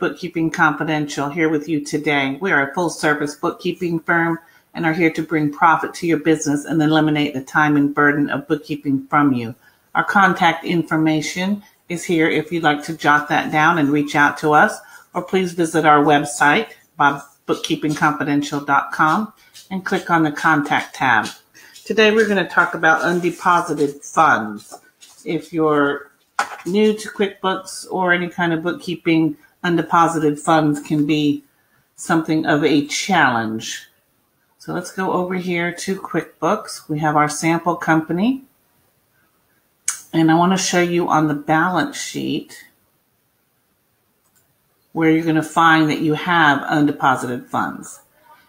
Bookkeeping Confidential here with you today. We are a full-service bookkeeping firm and are here to bring profit to your business and eliminate the time and burden of bookkeeping from you. Our contact information is here if you'd like to jot that down and reach out to us, or please visit our website, bookkeepingconfidential.com, and click on the Contact tab. Today we're going to talk about undeposited funds. If you're new to QuickBooks or any kind of bookkeeping, undeposited funds can be something of a challenge. So let's go over here to QuickBooks. We have our sample company. And I want to show you on the balance sheet where you're going to find that you have undeposited funds.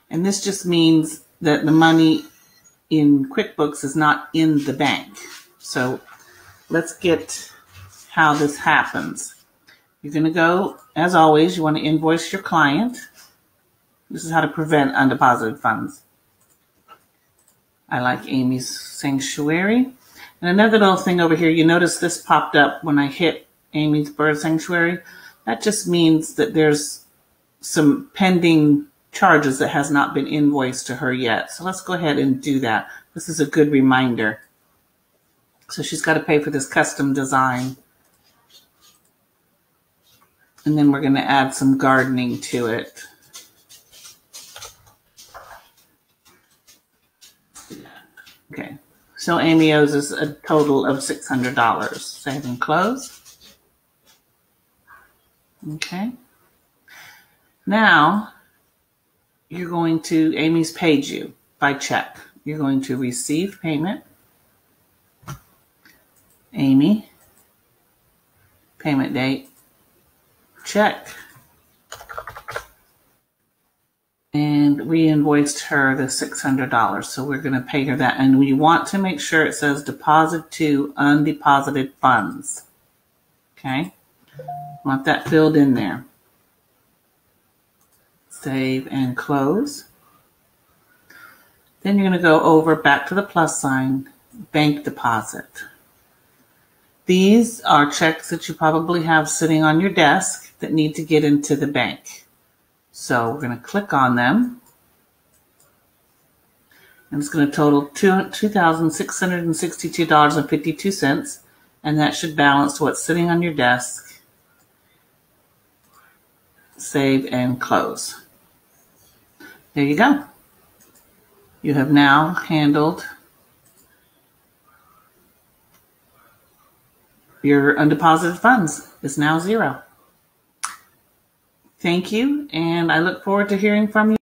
And this just means that the money in QuickBooks is not in the bank. So let's get how this happens. You're going to go, as always, you want to invoice your client. This is how to prevent undeposited funds. I like Amy's Sanctuary. And another little thing over here, you notice this popped up when I hit Amy's Bird Sanctuary. That just means that there's some pending charges that has not been invoiced to her yet. So let's go ahead and do that. This is a good reminder. So she's got to pay for this custom design. And then we're going to add some gardening to it. Okay. So Amy owes us a total of $600. Save and close. Okay. Now you're going to, Amy's paid you by check. You're going to receive payment. Amy. Payment date. Check. And we invoiced her the $600, so we're going to pay her that. And we want to make sure it says deposit to undeposited funds. Okay, want that filled in there. Save and close. Then you're going to go over back to the plus sign, bank deposit. These are checks that you probably have sitting on your desk that need to get into the bank. So we're going to click on them. And it's going to total $2,662.52. And that should balance what's sitting on your desk. Save and close. There you go. You have now handled your undeposited funds. Is now zero. Thank you, and I look forward to hearing from you.